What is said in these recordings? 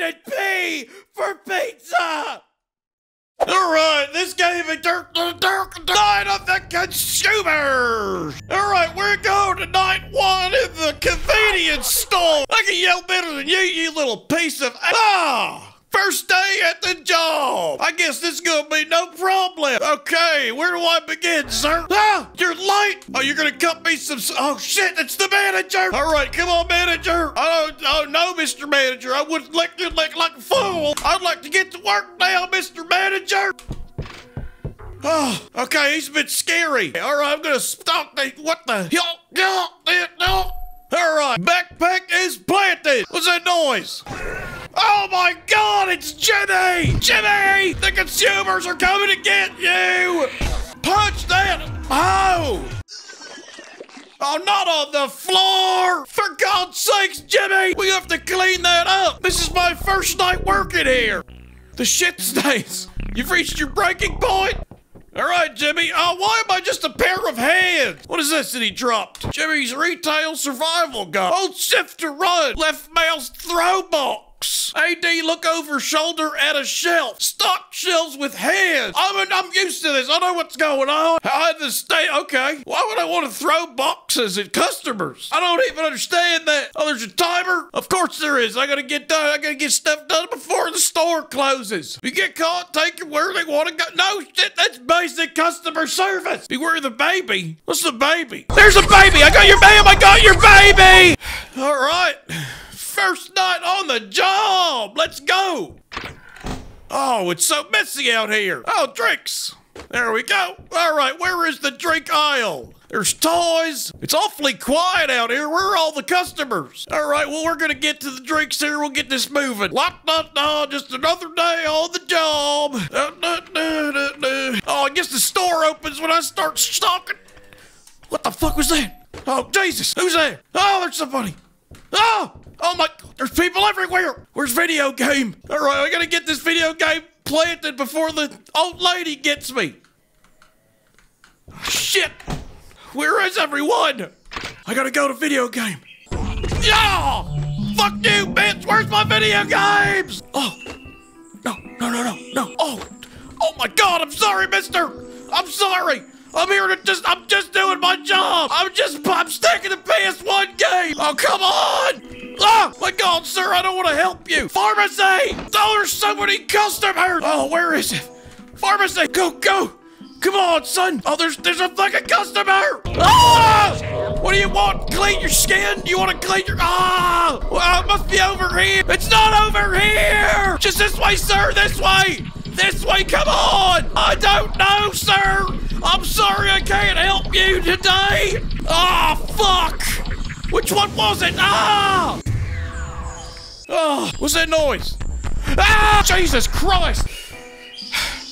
rated P for pizza! Alright, this game is Night of the Consumers! Alright, we're going to night one in the convenience store! I can yell better than you, you little piece of ah! First day at the job! I guess this is gonna be no problem! Okay, where do I begin, sir? Ah! You're late! Oh, you're gonna cut me some oh shit, it's the manager! Alright, come on, manager! Oh no, Mr. Manager, I wouldn't lick your leg like a fool! I'd like to get to work now, Mr. Manager! Oh, okay, he's a bit scary. Alright, I'm gonna stop the what the hell? Alright, backpack is planted! What's that noise? Oh my god, it's Jimmy! Jimmy! The consumers are coming to get you! Punch that hoe! Oh, not on the floor! For God's sakes, Jimmy! We have to clean that up! This is my first night working here! The shit stains! You've reached your breaking point! Alright, Jimmy. Oh, why am I just a pair of hands? What is this that he dropped? Jimmy's retail survival gun. Hold shift to run. Left mouse throw box. AD look over shoulder at a shelf. Stock shelves with hands. I'm used to this. I know what's going on. I understand. Okay. Why would I want to throw boxes at customers? I don't even understand that. Oh, there's a timer? Of course there is. I gotta get done. I gotta get stuff done before the store closes. If you get caught, take it where they want to go. No shit. That's basic customer service. Beware of the baby. What's the baby? There's a baby. I got your ma'am. I got your baby. All right. First night on the job. Let's go. Oh, it's so messy out here. Oh, drinks. There we go. All right. Where is the drink aisle? There's toys. It's awfully quiet out here. Where are all the customers? All right, well, we're going to get to the drinks here. We'll get this moving. Just another day on the job. Oh, I guess the store opens when I start stalking. What the fuck was that? Oh, Jesus. Who's there? Oh, there's somebody. Oh, oh my. There's people everywhere. Where's video game? All right, I got to get this video game planted before the old lady gets me. Shit. Where is everyone? I gotta go to video game. Yeah! Fuck you, bitch! Where's my video games? Oh! No! Oh! Oh my god, I'm sorry, mister! I'm sorry! I'm here to just- I'm just doing my job! I'm sticking to PS1 game! Oh, come on! Oh my god, sir, I don't want to help you! Pharmacy! Oh, there's so many customers! Oh, where is it? Pharmacy! Go! Come on, son! Oh, there's a fucking customer! Ah! What do you want? Clean your skin? You want to clean your ah! Well, it must be over here! It's not over here! Just this way, sir! This way! This way! Come on! I don't know, sir! I'm sorry I can't help you today! Ah, fuck! Which one was it? Ah! Oh, what's that noise? Ah! Jesus Christ!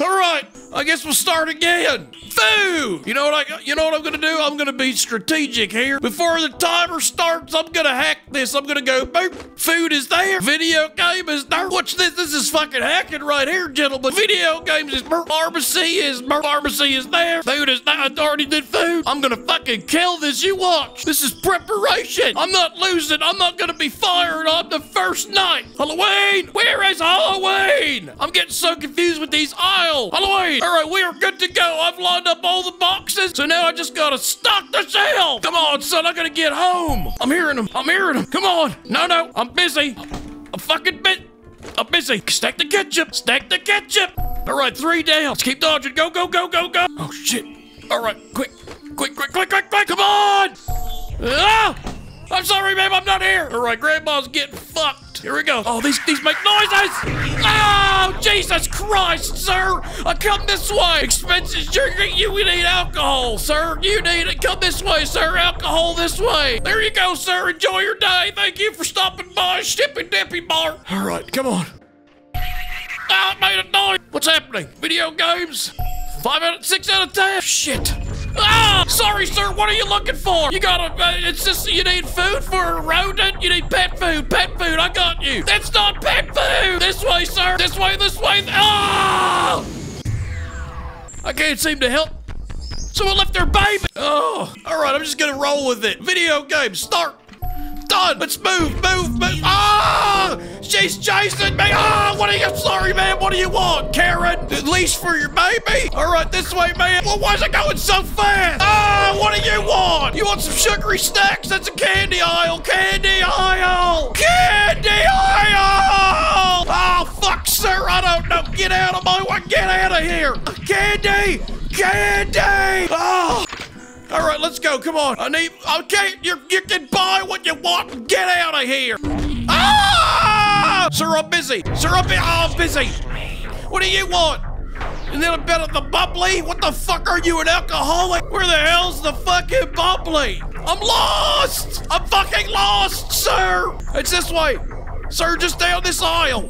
All right. I guess we'll start again. Food! You know what I'm gonna do? I'm gonna be strategic here. Before the timer starts, I'm gonna hack this. I'm gonna go boop. Food is there. Video game is there. Watch this. This is fucking hacking right here, gentlemen. Video games is pharmacy is there. Food is there. I already did food. I'm gonna fucking kill this. You watch. This is preparation. I'm not losing. I'm not gonna be fired on the first night. Halloween! Where is Halloween? I'm getting so confused with these aisles. Halloween! All right, we are good to go. I've lined up all the boxes, so now I just gotta stock the shelf. Come on, son, I gotta get home. I'm hearing them. Come on. No, I'm busy. I'm busy. Stack the ketchup. All right, 3 down. Let's keep dodging. Go. Oh, shit. All right, quick. Come on. Ah! I'm sorry, ma'am, I'm not here. All right, grandma's getting fucked. Here we go. Oh, these make noises. Oh, Jesus Christ, sir. Come this way. Expenses, you need alcohol, sir. You need it. Come this way, sir. Alcohol this way. There you go, sir. Enjoy your day. Thank you for stopping by Shippy Dippy Bar. All right, come on. Ah, it made a noise. What's happening? Video games? 6 out of 10. Shit. Ah! Sorry, sir, what are you looking for? You gotta, it's just, you need food for a rodent? You need pet food, I got you. That's not pet food! This way, sir, this way. Ah! I can't seem to help. Someone left their baby. Oh, all right, I'm just gonna roll with it. Video game, start. done. Let's move. Ah! She's chasing me. Ah! What are you? Sorry, man. What do you want, Karen? At least for your baby. All right, this way, man. Well, why is it going so fast? Ah! What do you want? You want some sugary snacks? That's a candy aisle. Candy aisle. Oh, fuck, sir. I don't know. Get out of my way. Get out of here. Candy. Oh. All right, let's go. Come on. Okay, you can buy what you want and get out of here. Ah! Sir, I'm busy. I'm busy. What do you want? And then a bit of the bubbly? What the fuck are you, an alcoholic? Where the hell's the fucking bubbly? I'm lost. I'm fucking lost, sir. It's this way. Sir, just down this aisle.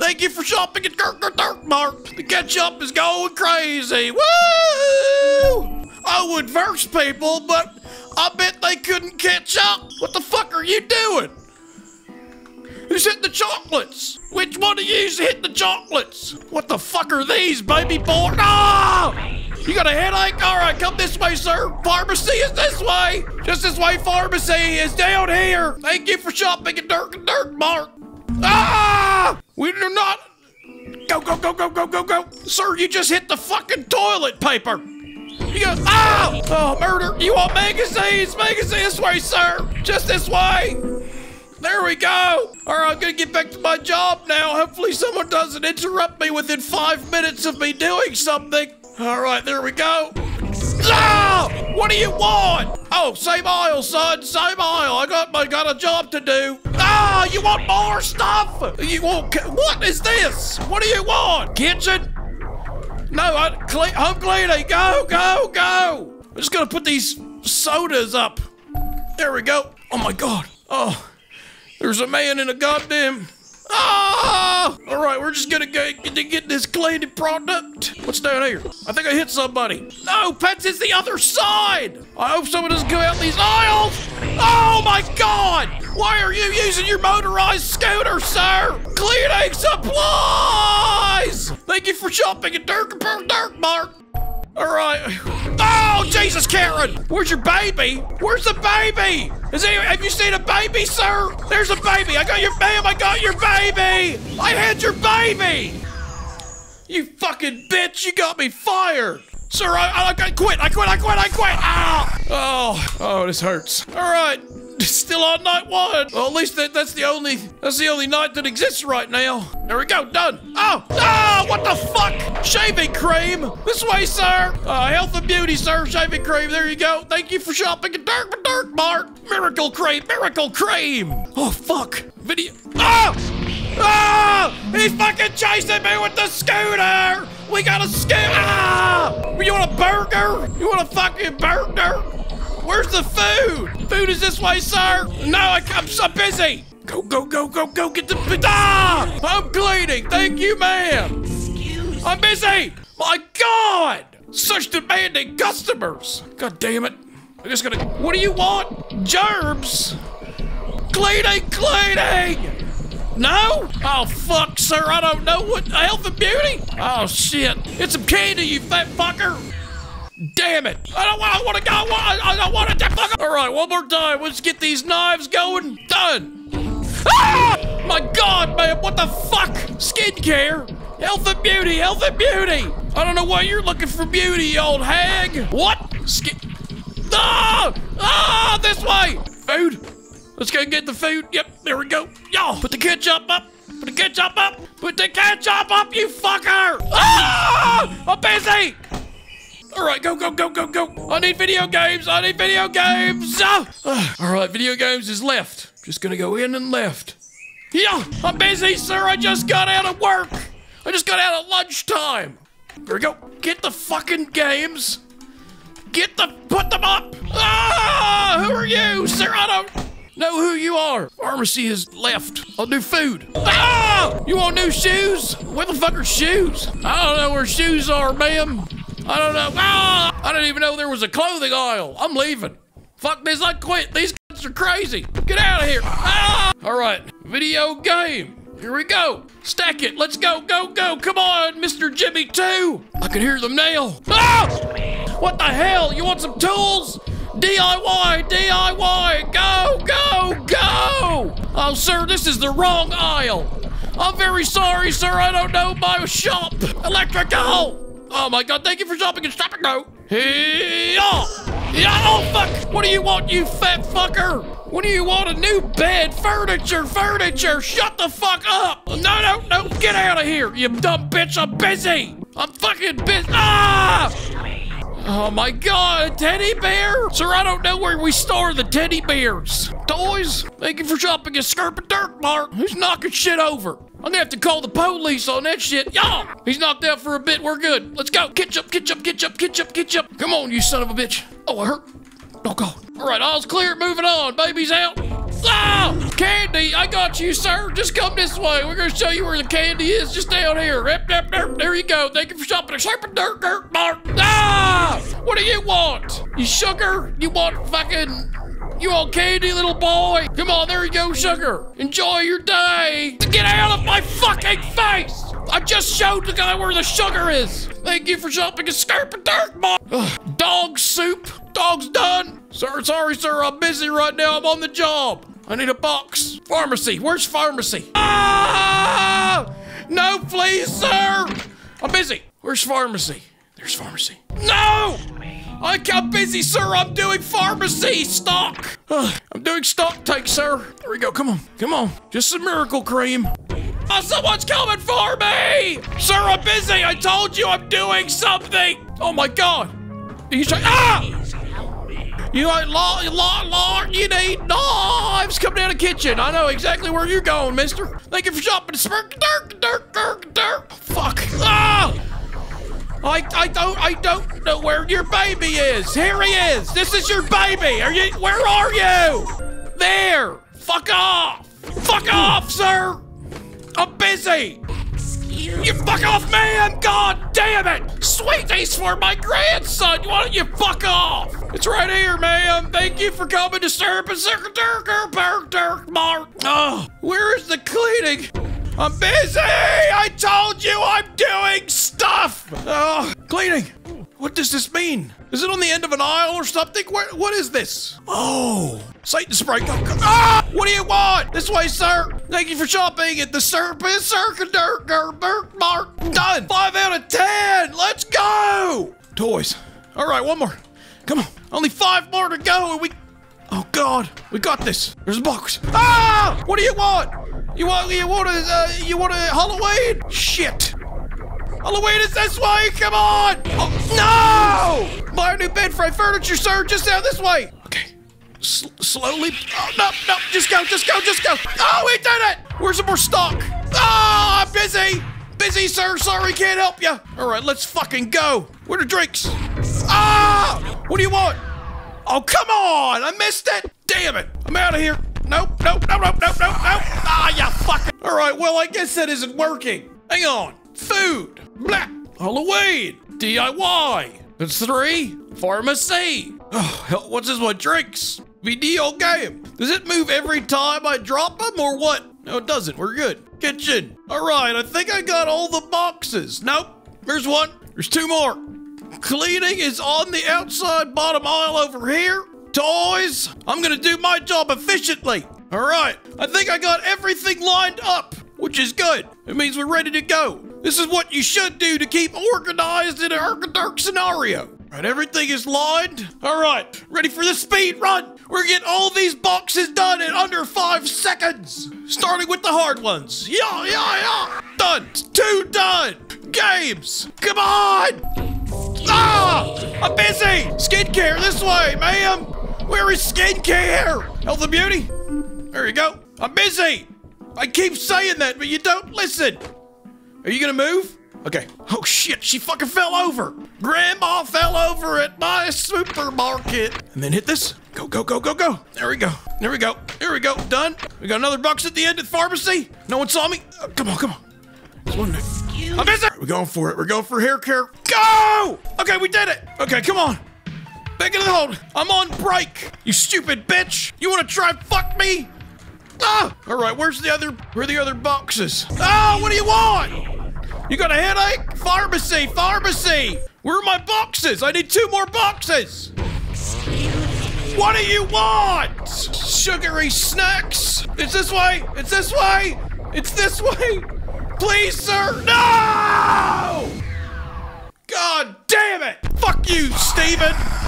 Thank you for shopping at Dirt Mart. The ketchup is going crazy. Woo! I would verse people, but I bet they couldn't catch up. What the fuck are you doing? Who's hitting the chocolates? Which one of you's hitting the chocolates? What the fuck are these, baby boy? Ah! You got a headache? All right, come this way, sir. Pharmacy is this way. Just this way, pharmacy is down here. Thank you for shopping at Dirt Mart. Ah! We do not... Go. Sir, you just hit the fucking toilet paper. You go, oh, murder. You want magazines? Magazines this way, sir. Just this way. There we go. All right, I'm going to get back to my job now. Hopefully someone doesn't interrupt me within 5 minutes of me doing something. All right, there we go. Ah, what do you want? Oh, same aisle, son. Same aisle. I got a job to do. Ah, you want more stuff? You want, what is this? What do you want? Kitchen? No, I'm cleaning. Go. I'm just going to put these sodas up. There we go. Oh, my God. Oh, there's a man in a goddamn... Ah! All right, we're just going to get this cleaning product. What's down here? I think I hit somebody. No, pets, it's the other side. I hope someone doesn't go out these aisles. Oh, my God. Why are you using your motorized scooter, sir? Cleaning supplies. Thank you for shopping at Dirt Mart. All right. Oh, Jesus, Karen. Where's your baby? Where's the baby? Have you seen a baby, sir? There's a baby. I got your baby. I had your baby. You fucking bitch. You got me fired. Sir, I quit. Ow. Oh, this hurts. All right. Still on night one. Well, at least that's the only night that exists right now. There we go, done. Oh, what the fuck? Shaving cream. This way, sir. Health and beauty, sir. Shaving cream. There you go. Thank you for shopping at Dirt Mart. Miracle cream. Oh fuck. Video. He's fucking chasing me with the scooter. We got a scooter. You want a burger? You want a fucking burger? Where's the food? Food is this way, sir. No, I'm so busy. Go, get the... Ah! I'm cleaning. Thank you, ma'am. Excuse me. I'm busy. My God. Such demanding customers. God damn it. I'm just gonna... What do you want? Germs. Cleaning. No? Oh, fuck, sir. I don't know what... Health and beauty? Oh, shit. It's some candy, you fat fucker. Damn it. I don't want to fuck. All right, one more time. Let's get these knives going. Done. Ah! My God, man. What the fuck? Skincare? Health and beauty. I don't know why you're looking for beauty, you old hag. What? This way. Food. Let's go get the food. Yep, there we go. Y'all, put the ketchup up. Put the ketchup up, you fucker. Ah! I'm busy. All right, go. I need video games. All right, video games is left. Just gonna go in and left. Yeah, I'm busy, sir. I just got out of work. I just got out at lunchtime. There we go. Get the fucking games. Put them up. Ah, who are you, sir? I don't know who you are. Pharmacy is left. I'll do food. Ah, you want new shoes? Where the fuck are shoes? I don't know where shoes are, ma'am. I don't know. Ah! I didn't even know there was a clothing aisle. I'm leaving. Fuck this, I quit. These guys are crazy. Get out of here. Ah! All right, video game. Here we go. Stack it. Let's go. Come on, Mr. Jimmy 2. I can hear them now. Ah! What the hell? You want some tools? DIY! DIY! Go! Go! Go! Oh, sir, this is the wrong aisle. I'm very sorry, sir. I don't know my shop. Electrical! Oh, my God. Thank you for shopping at Stop and Go. Oh, fuck! What do you want, you fat fucker? What do you want? A new bed? Furniture! Furniture! Shut the fuck up! No, no, no! Get out of here, you dumb bitch! I'm busy! I'm fucking busy! Ah! Oh my God, teddy bear? Sir, I don't know where we store the teddy bears. Toys? Thank you for shopping at Skirp and Dirt Mart. Who's knocking shit over? I'm gonna have to call the police on that shit. Y'all! He's knocked out for a bit, we're good. Let's go. Ketchup, ketchup, ketchup, ketchup, ketchup. Come on, you son of a bitch. Oh, I hurt. Oh God. All right, all's clear, moving on. Baby's out. Ah! Candy, I got you, sir. Just come this way. We're gonna show you where the candy is. Just down here. There you go. Thank you for shopping at Skirp and Dirt Mart. Ah! What do you want? You sugar? You want fucking... You want candy, little boy? Come on, there you go, sugar. Enjoy your day. Get out of my fucking face! I just showed the guy where the sugar is. Thank you for shopping at Skirp and Dirt Mart. Ugh. Dog soup. Dog's done. Sir, sorry, sir. I'm busy right now. I'm on the job. I need a box. Pharmacy. Where's pharmacy? Ah! No, please, sir. I'm busy. Where's pharmacy? There's pharmacy. No! I'm busy, sir. I'm doing pharmacy stock. I'm doing stock take, sir. There we go. Come on. Come on. Just some miracle cream. Oh, someone's coming for me! Sir, I'm busy! I told you I'm doing something! Oh my God! You try- Ah! You ain't you need knives! Come down the kitchen! I know exactly where you're going, mister! Thank you for shopping! Dirk! Fuck! Ah! I don't know where your baby is! Here he is! This is your baby! Are you- Where are you? There! Fuck off! Fuck off, sir! I'm busy! Excuse you fuck off, man! God damn it! Sweeties for my grandson! Why don't you fuck off? It's right here, ma'am! Thank you for coming to Skirp and Dirt Mart! Oh, where is the cleaning? I'm busy! I told you I'm doing stuff! Oh, cleaning! What does this mean? Is it on the end of an aisle or something? What is this? Oh! Satan spray. Go, go. Ah! What do you want? This way, sir. Thank you for shopping at the Skirp and Dirt Mart. Done. 5 out of 10. Let's go. Toys. All right, one more. Come on. Only 5 more to go, and we. Oh God, we got this. There's a box. Ah! What do you want? You want a Halloween? Shit. Halloween is this way. Come on. Oh, no! Buy a new bed frame furniture, sir. Just down this way. Slowly. Oh, no, no. Just go, just go, just go. Oh, we did it. Where's some more stock? Ah, oh, I'm busy. Busy, sir. Sorry, can't help you. All right, let's fucking go. Where are the drinks? Ah, oh, what do you want? Oh, come on. I missed it. Damn it. I'm out of here. Nope, nope, nope, nope, nope, nope. Ah, oh, you fucking. All right, well, I guess that isn't working. Hang on. Food. Blah. Halloween. DIY. That's 3. Pharmacy. Oh, hell, what's this one? Drinks. Video game. Does it move every time I drop them or what? No, it doesn't. We're good. Kitchen. All right, I think I got all the boxes. Nope. There's one. There's 2 more. Cleaning is on the outside bottom aisle over here. Toys. I'm going to do my job efficiently. All right. I think I got everything lined up, which is good. It means we're ready to go. This is what you should do to keep organized in a herk-a-derk scenario. All right, everything is lined. All right, ready for the speed run. We're gonna get all these boxes done in under 5 seconds. Starting with the hard ones. Yeah, yeah, yeah. Done. 2 done. Games. Come on. Ah, I'm busy. Skincare this way, ma'am. Where is skincare? Health and beauty. There you go. I'm busy. I keep saying that, but you don't listen. Are you gonna move? Okay. Oh shit, she fucking fell over. Grandma fell over at my supermarket. And then hit this. Go, go, go, go, go. There we go. There we go. There we go. Done. We got another box at the end of pharmacy. No one saw me. Oh, come on, come on. There's one there. I'm busy. Right, we're going for it. We're going for hair care. Go! Okay, we did it. Okay, come on. Back into the hold. I'm on break. You stupid bitch. You wanna try and fuck me? Ah! All right, where are the other boxes? Ah, what do you want? You got a headache? Pharmacy! Where are my boxes? I need 2 more boxes! Excuse me. What do you want? Sugary snacks? It's this way! It's this way! It's this way! Please, sir! No! God damn it! Fuck you, Steven!